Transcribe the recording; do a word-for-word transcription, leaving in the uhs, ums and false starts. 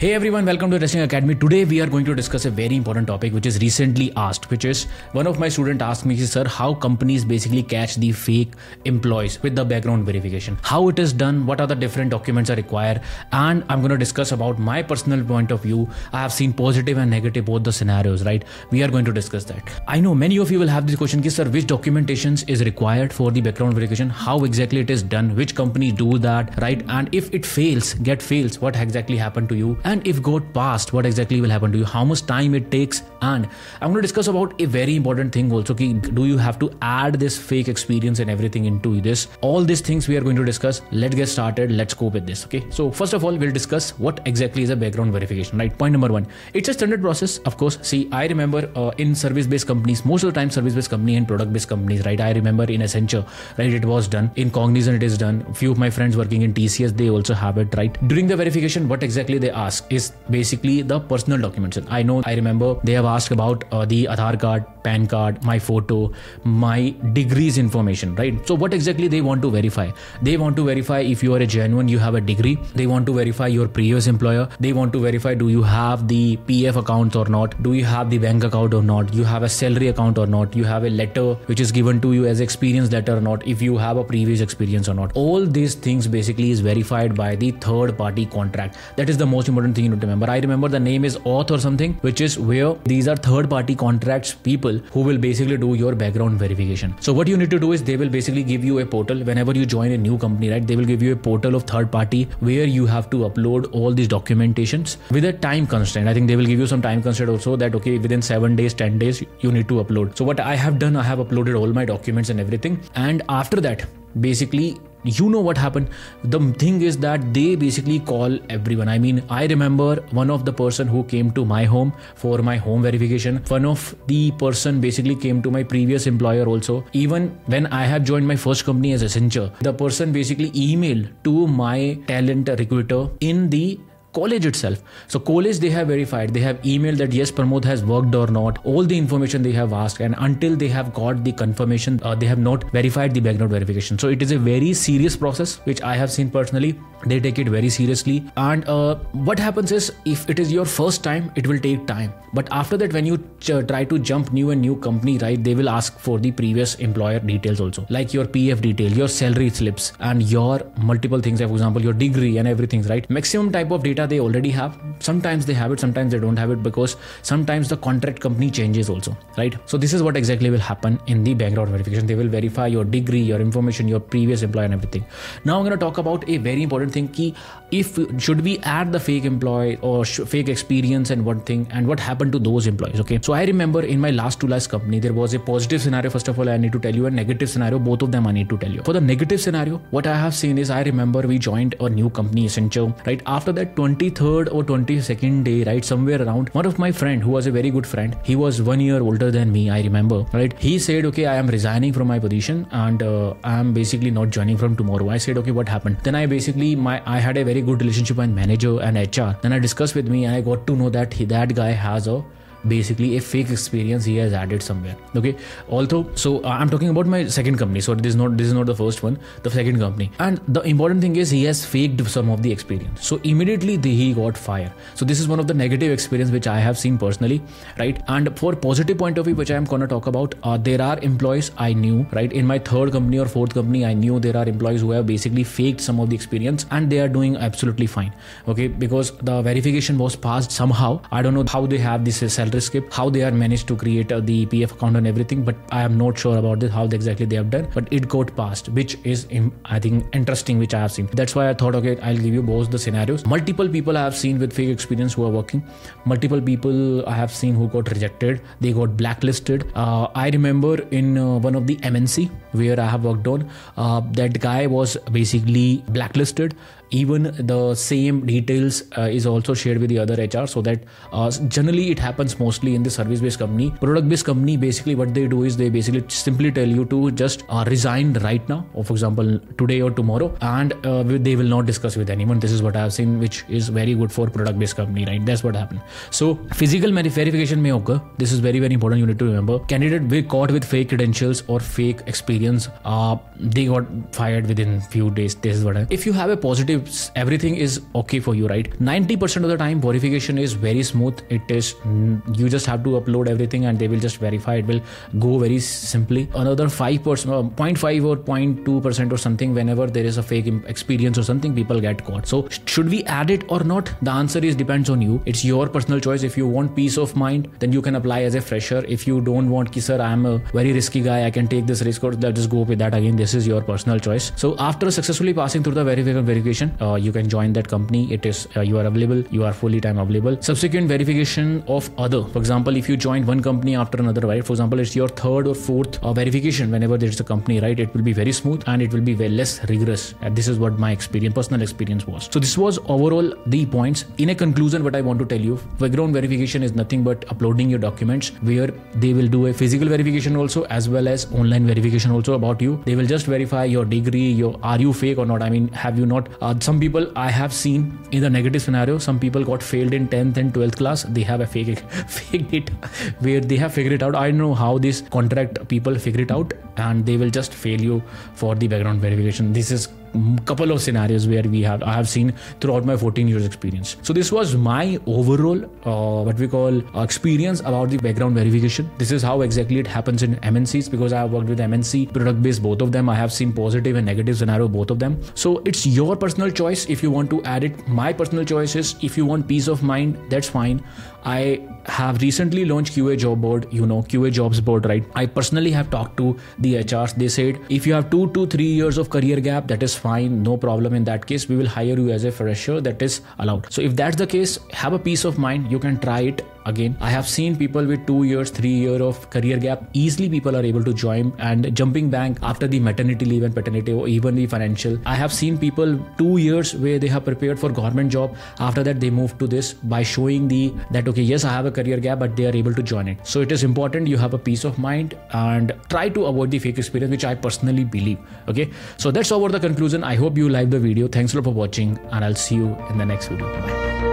Hey everyone, welcome to The Testing Academy. Today we are going to discuss a very important topic which is recently asked, which is one of my student asked me, sir, how companies basically catch the fake employees with the background verification, how it is done, what are the different documents are required, and I'm going to discuss about my personal point of view. I have seen positive and negative both the scenarios, right? We are going to discuss that. I know many of you will have this question, sir, which documentations is required for the background verification, how exactly it is done, which companies do that, right? And if it fails, get fails, what exactly happened to you? And if got passed, what exactly will happen to you? How much time it takes? And I'm going to discuss about a very important thing also. Ki, do you have to add this fake experience and everything into this? All these things we are going to discuss. Let's get started. Let's go with this. Okay. So first of all, we'll discuss what exactly is a background verification, right? Point number one, it's a standard process. Of course, see, I remember uh, in service-based companies, most of the time service-based company and product-based companies, right? I remember in Accenture, right? It was done. In Cognizant, it is done. A few of my friends working in T C S, they also have it, right? During the verification, what exactly they ask is basically the personal documents. And I know, I remember they have asked about uh, the Aadhaar card, P A N card, my photo, my degrees information, right? So what exactly they want to verify? They want to verify if you are a genuine, you have a degree. They want to verify your previous employer. They want to verify, do you have the P F account or not? Do you have the bank account or not? You have a salary account or not? You have a letter which is given to you as experience letter or not? If you have a previous experience or not? All these things basically is verified by the third party contract. That is the most important thing you need to remember. I remember the name is auth or something, which is where these are third party contracts people who will basically do your background verification. So what you need to do is they will basically give you a portal whenever you join a new company, right? They will give you a portal of third party where you have to upload all these documentations with a time constraint. I think they will give you some time constraint also that, okay, within seven days, ten days, you need to upload. So what I have done, I have uploaded all my documents and everything. And after that, basically, you know what happened. The thing is that they basically call everyone. I mean, I remember one of the person who came to my home for my home verification. One of the person basically came to my previous employer also. Even when I have joined my first company as Accenture, the person basically emailed to my talent recruiter in the college itself. So college, they have verified, they have emailed that yes, Pramod has worked or not, all the information they have asked, and until they have got the confirmation, uh, they have not verified the background verification. So it is a very serious process, which I have seen personally. They take it very seriously. And uh, what happens is, if it is your first time, it will take time. But after that, when you try to jump new and new company, right, they will ask for the previous employer details also, like your P F detail, your salary slips, and your multiple things, like for example, your degree and everything, right? Maximum type of data they already have. Sometimes they have it, sometimes they don't have it, because sometimes the contract company changes also, right? So this is what exactly will happen in the background verification. They will verify your degree, your information, your previous employer and everything. Now I'm going to talk about a very important thing, ki if should we add the fake employee or fake experience and one thing, and what happened to those employees. Okay, so I remember in my last two last company, there was a positive scenario. First of all, I need to tell you a negative scenario, both of them I need to tell you. For the negative scenario, what I have seen is, I remember we joined a new company, Accenture, right? After that twenty-third or twenty-second day, right, somewhere around, one of my friend who was a very good friend, he was one year older than me, I remember, right? He said, okay, I am resigning from my position, and uh, I am basically not joining from tomorrow. I said, okay, what happened? Then I basically my I had a very good relationship with manager and H R. Then I discussed with me, and I got to know that he, that guy has a basically a fake experience he has added somewhere. Okay, although so uh, I'm talking about my second company, so this is not this is not the first one, the second company. And the important thing is, he has faked some of the experience, so immediately the, he got fired. So this is one of the negative experience which I have seen personally, right? And for positive point of view, which I am gonna talk about, uh, there are employees I knew, right, in my third company or fourth company, I knew there are employees who have basically faked some of the experience, and they are doing absolutely fine. Okay, because the verification was passed somehow. I don't know how they have this salary skip, how they are managed to create uh, the P F account and everything, but I am not sure about this, how exactly they have done, but it got passed, which is, I think, interesting, which I have seen. That's why I thought, okay, I'll give you both the scenarios. Multiple people I have seen with fake experience who are working, multiple people I have seen who got rejected, they got blacklisted. Uh, I remember in uh, one of the M N C where I have worked on, uh, that guy was basically blacklisted. Even the same details uh, is also shared with the other H R, so that uh, generally it happens mostly in the service-based company. Product-based company, basically what they do is, they basically simply tell you to just uh, resign right now, or for example today or tomorrow, and uh, they will not discuss with anyone. This is what I have seen, which is very good for product-based company, right? That's what happened. So physical verification may occur. This is very very important. You need to remember, candidate will caught with fake credentials or fake experience. Uh, they got fired within few days. This is what I, if you have a positive if everything is okay for you, right? ninety percent of the time verification is very smooth. It is, you just have to upload everything and they will just verify. It will go very simply. Another five percent, zero point five or zero point two percent or something, whenever there is a fake experience or something, people get caught. So should we add it or not? The answer is depends on you. It's your personal choice. If you want peace of mind, then you can apply as a fresher. If you don't want ki sir, I am a very risky guy, I can take this risk, or just go with that. Again, this is your personal choice. So after successfully passing through the verification verification, uh, you can join that company. It is, uh, you are available, you are fully time available. Subsequent verification of other, for example, if you join one company after another, right? For example, it's your third or fourth uh, verification whenever there is a company, right? It will be very smooth and it will be way less rigorous. And this is what my experience, personal experience was. So this was overall the points. In a conclusion, what I want to tell you, background verification is nothing but uploading your documents, where they will do a physical verification also as well as online verification also about you. They will just verify your degree, your, are you fake or not? I mean, have you not? Uh, some people I have seen in the negative scenario, some people got failed in tenth and twelfth class. They have a fake, fake it where they have figured it out. I don't know how these contract people figure it out, and they will just fail you for the background verification. This is couple of scenarios where we have I have seen throughout my fourteen years experience. So this was my overall uh, what we call experience about the background verification. This is how exactly it happens in M N Cs, because I have worked with M N C product based, both of them. I have seen positive and negative scenario, both of them. So it's your personal choice if you want to add it. My personal choice is if you want peace of mind, that's fine. I have recently launched Q A job board, you know, Q A jobs board, right? I personally have talked to the H Rs. They said if you have two to three years of career gap, that is fine, no problem. In that case, we will hire you as a fresher. That is allowed. So if that's the case, have a peace of mind. You can try it. Again, I have seen people with two years, three year of career gap, easily people are able to join and jumping bank after the maternity leave and paternity or even the financial. I have seen people two years where they have prepared for government job. After that, they move to this by showing the that, okay, yes, I have a career gap, but they are able to join it. So it is important you have a peace of mind and try to avoid the fake experience, which I personally believe. Okay, so that's over the conclusion. I hope you like the video. Thanks a lot for watching and I'll see you in the next video. Bye.